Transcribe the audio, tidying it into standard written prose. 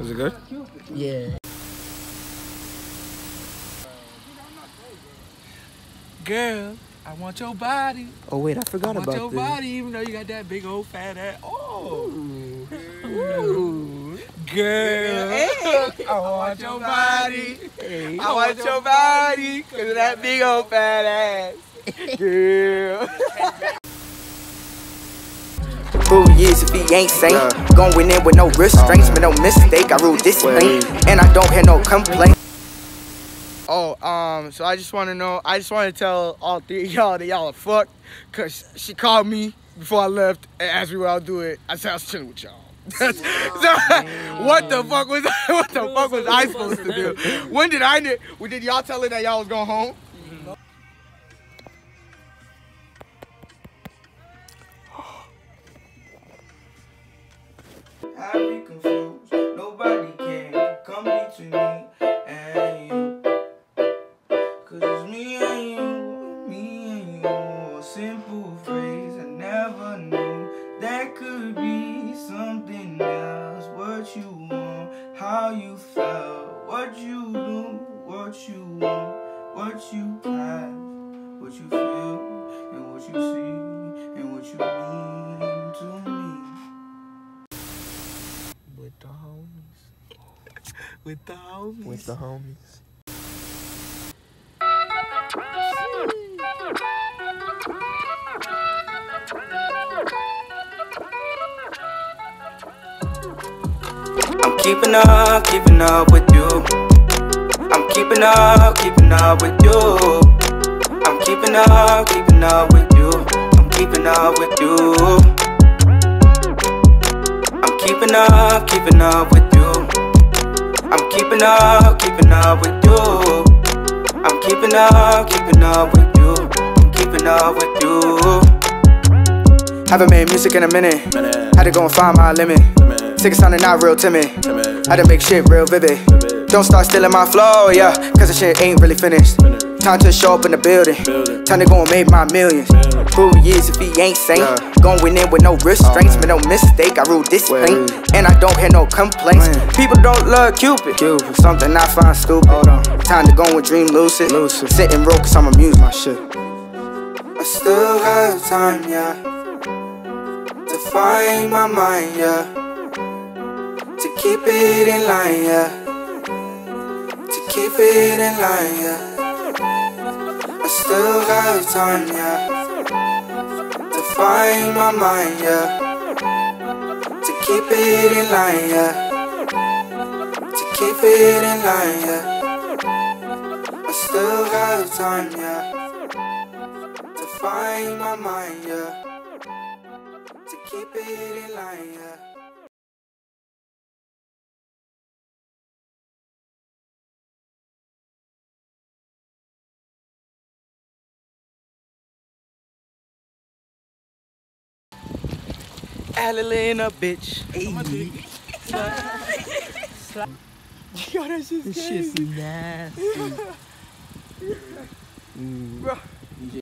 Is it good? Yeah. Girl, I want your body. Oh wait, I forgot about this. I want your body, even though you got that big old fat ass. Oh. Ooh. Ooh. Girl, hey. I want your body. Hey. I want your body, because of that big old fat ass. Girl. 2 years if he ain't sane. Going in with no restraints, but no mistake. I rule this lane, and I don't have no complaint. Oh, so I just want to tell all three of y'all that y'all are fucked. Cause she called me before I left and asked me what I'll do it. I said I was chilling with y'all. So, what the fuck was I supposed to do? When did I know? Did y'all tell her that y'all was going home? I be confused. Nobody can come between me and you. Cause it's me and you. A simple phrase I never knew. That could be something else. What you want, how you felt, what you do, what you want, what you have, what you feel, and what you see, and what you mean to me. With the homies. With the homies. I'm keeping up with you. I'm keeping up with you. I'm keeping up with you. I'm keeping up with you. I'm keeping up with you. I'm keeping up with you. I'm keeping up with you. I'm keeping up with you. Haven't made music in a minute. Had to go and find my limit. Sick of sounding not real timid. Had to make shit real vivid. Don't start stealing my flow, yeah. Cause the shit ain't really finished. Time to show up in the building. Time to go and make my millions. 2 years if he ain't sane. Going in with no restraints, but no mistake. I rule this lane, and I don't have no complaints. People don't love Cupid. Something I find stupid. Time to go and dream lucid. Sit and roll cause I'm amused my shit. I still have time, yeah, to find my mind, yeah, to keep it in line, yeah, to keep it in line, yeah. I still have time, yeah, to find my mind, yeah, to keep it in line, yeah, to keep it in line, yeah. I still have time, yeah, to find my mind, yeah, to keep it in line, yeah. Adelina, bitch. Hey. Yo, that shit's nasty. Bro.